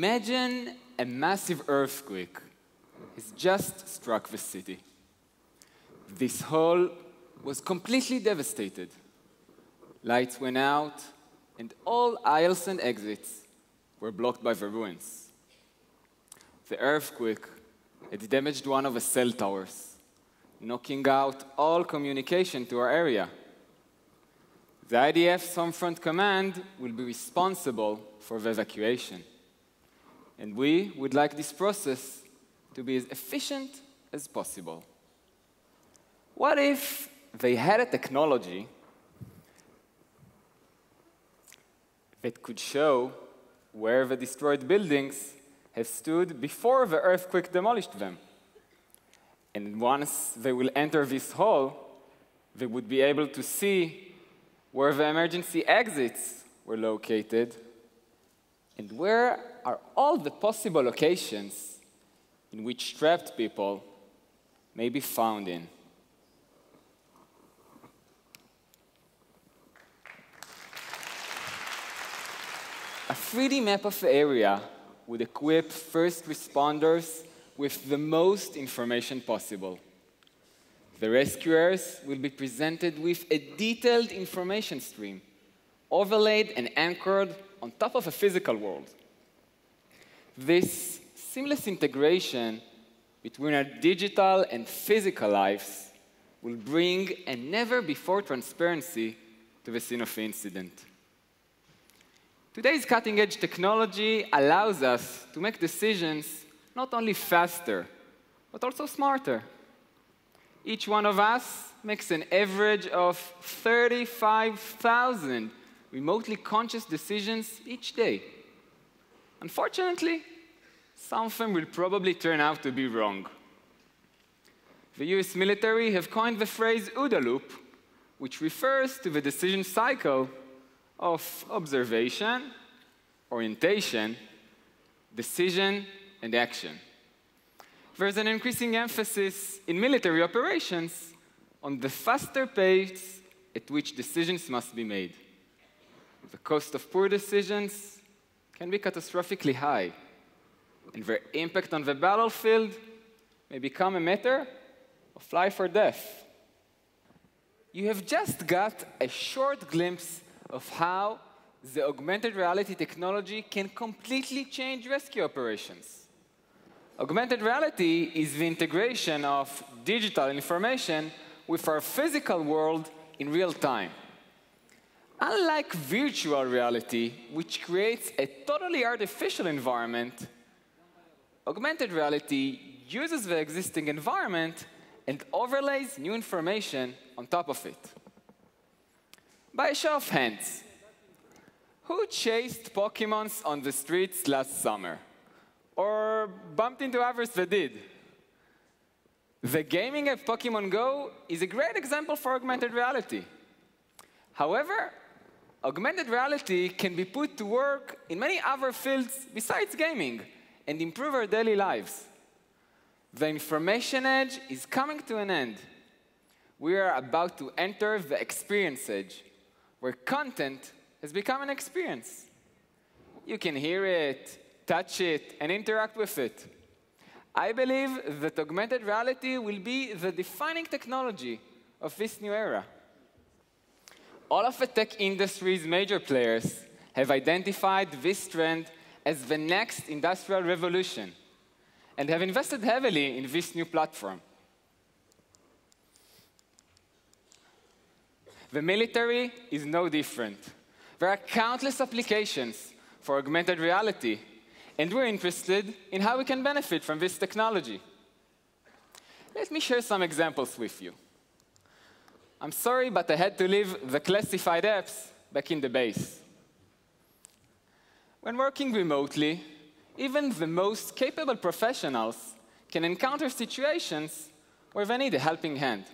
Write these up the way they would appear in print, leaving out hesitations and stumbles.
Imagine a massive earthquake has just struck the city. This hall was completely devastated. Lights went out, and all aisles and exits were blocked by the ruins. The earthquake had damaged one of the cell towers, knocking out all communication to our area. The IDF's Homefront Command will be responsible for the evacuation, and we would like this process to be as efficient as possible. What if they had a technology that could show where the destroyed buildings have stood before the earthquake demolished them? And once they will enter this hall, they would be able to see where the emergency exits were located and where are all the possible locations in which trapped people may be found in. A 3D map of the area would equip first responders with the most information possible. The rescuers will be presented with a detailed information stream, overlaid and anchored on top of a physical world. This seamless integration between our digital and physical lives will bring a never-before transparency to the scene of the incident. Today's cutting-edge technology allows us to make decisions not only faster, but also smarter. Each one of us makes an average of 35,000 remotely conscious decisions each day. Unfortunately, some of them will probably turn out to be wrong. The US military have coined the phrase OODA loop, which refers to the decision cycle of observation, orientation, decision, and action. There's an increasing emphasis in military operations on the faster pace at which decisions must be made. The cost of poor decisions can be catastrophically high, and their impact on the battlefield may become a matter of life or death. You have just got a short glimpse of how the augmented reality technology can completely change rescue operations. Augmented reality is the integration of digital information with our physical world in real time. Unlike virtual reality, which creates a totally artificial environment, augmented reality uses the existing environment and overlays new information on top of it. By a show of hands, who chased Pokémons on the streets last summer? Or bumped into others that did? The gaming app Pokémon Go is a great example for augmented reality. However, augmented reality can be put to work in many other fields besides gaming and improve our daily lives. The information age is coming to an end. We are about to enter the experience age, where content has become an experience. You can hear it, touch it, and interact with it. I believe that augmented reality will be the defining technology of this new era. All of the tech industry's major players have identified this trend as the next industrial revolution and have invested heavily in this new platform. The military is no different. There are countless applications for augmented reality, and we're interested in how we can benefit from this technology. Let me share some examples with you. I'm sorry, but I had to leave the classified apps back in the base. When working remotely, even the most capable professionals can encounter situations where they need a helping hand.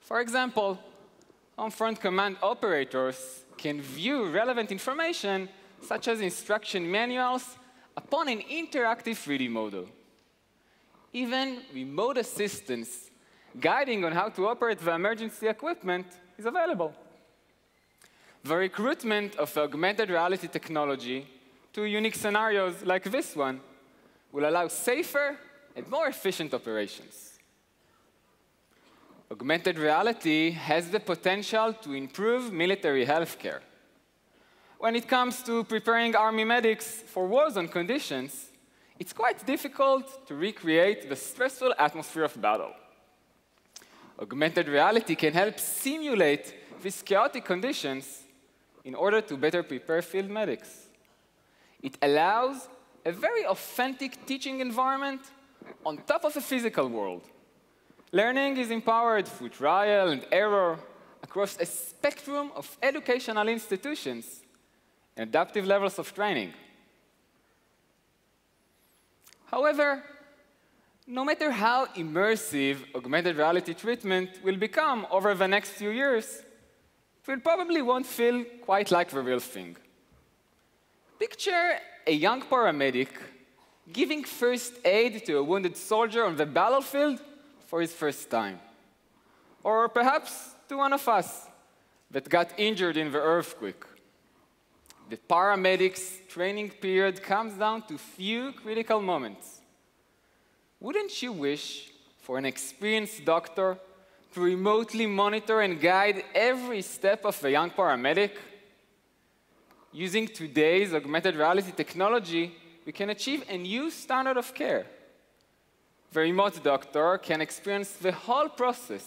For example, Homefront Command operators can view relevant information, such as instruction manuals, upon an interactive 3D model. Even remote assistance, guiding on how to operate the emergency equipment, is available. The recruitment of augmented reality technology to unique scenarios like this one will allow safer and more efficient operations. Augmented reality has the potential to improve military healthcare. When it comes to preparing army medics for war-zone conditions, it's quite difficult to recreate the stressful atmosphere of battle. Augmented reality can help simulate these chaotic conditions in order to better prepare field medics. It allows a very authentic teaching environment on top of a physical world. Learning is empowered through trial and error across a spectrum of educational institutions and adaptive levels of training. However, no matter how immersive augmented reality treatment will become over the next few years, it will probably won't feel quite like the real thing. Picture a young paramedic giving first aid to a wounded soldier on the battlefield for his first time. Or perhaps to one of us that got injured in the earthquake. The paramedic's training period comes down to few critical moments. Wouldn't you wish for an experienced doctor to remotely monitor and guide every step of a young paramedic? Using today's augmented reality technology, we can achieve a new standard of care. The remote doctor can experience the whole process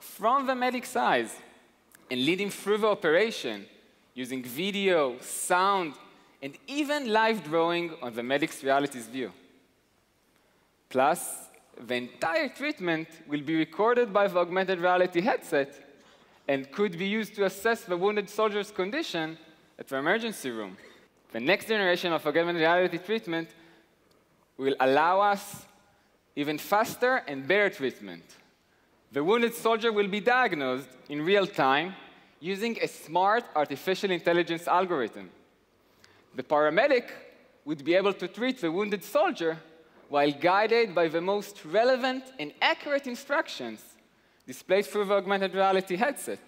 from the medic's eyes and lead him through the operation using video, sound, and even live drawing on the medic's reality's view. Plus, the entire treatment will be recorded by the augmented reality headset and could be used to assess the wounded soldier's condition at the emergency room. The next generation of augmented reality treatment will allow us even faster and better treatment. The wounded soldier will be diagnosed in real time using a smart artificial intelligence algorithm. The paramedic would be able to treat the wounded soldier while guided by the most relevant and accurate instructions displayed through the augmented reality headset.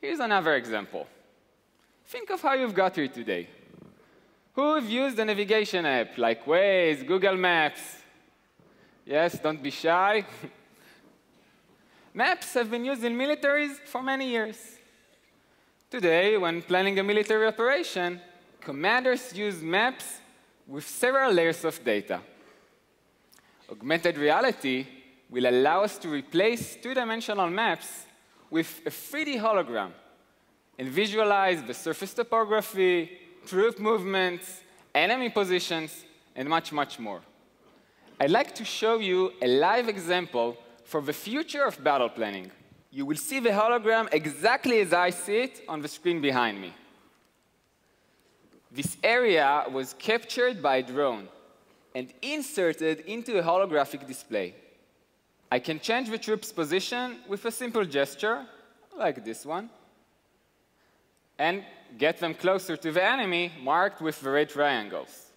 Here's another example. Think of how you've got here today. Who've used a navigation app like Waze, Google Maps? Yes, don't be shy. Maps have been used in militaries for many years. Today, when planning a military operation, commanders use maps with several layers of data. Augmented reality will allow us to replace two-dimensional maps with a 3D hologram and visualize the surface topography, troop movements, enemy positions, and much, much more. I'd like to show you a live example for the future of battle planning. You will see the hologram exactly as I see it on the screen behind me. This area was captured by a drone and inserted into a holographic display. I can change the troop's position with a simple gesture, like this one, and get them closer to the enemy, marked with the red triangles.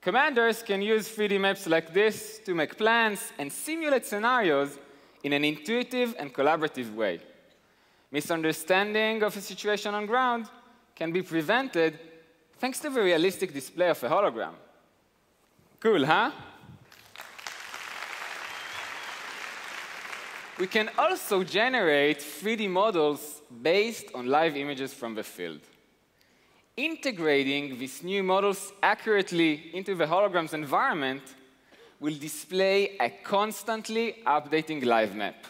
Commanders can use 3D maps like this to make plans and simulate scenarios in an intuitive and collaborative way. Misunderstanding of a situation on ground can be prevented thanks to the realistic display of a hologram. Cool, huh? We can also generate 3D models based on live images from the field. Integrating these new models accurately into the hologram's environment will display a constantly updating live map.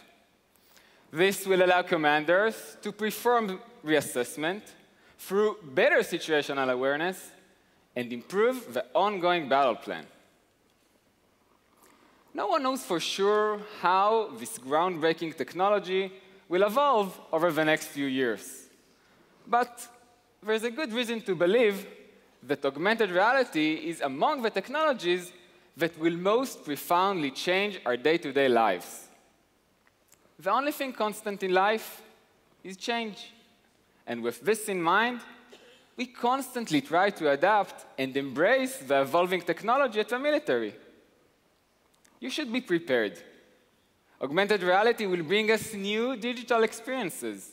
This will allow commanders to perform reassessment through better situational awareness and improve the ongoing battle plan. No one knows for sure how this groundbreaking technology will evolve over the next few years. But there's a good reason to believe that augmented reality is among the technologies that will most profoundly change our day-to-day lives. The only thing constant in life is change. And with this in mind, we constantly try to adapt and embrace the evolving technology at the military. You should be prepared. Augmented reality will bring us new digital experiences.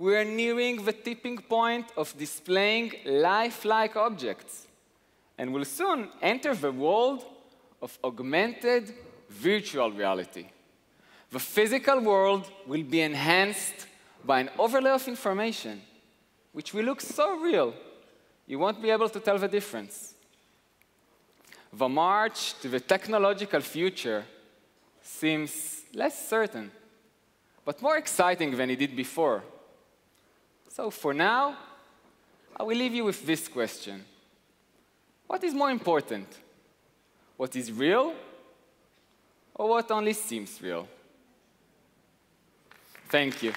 we are nearing the tipping point of displaying lifelike objects, and will soon enter the world of augmented virtual reality. The physical world will be enhanced by an overlay of information, which will look so real, you won't be able to tell the difference. The march to the technological future seems less certain, but more exciting than it did before. So for now, I will leave you with this question. What is more important? What is real, or what only seems real? Thank you.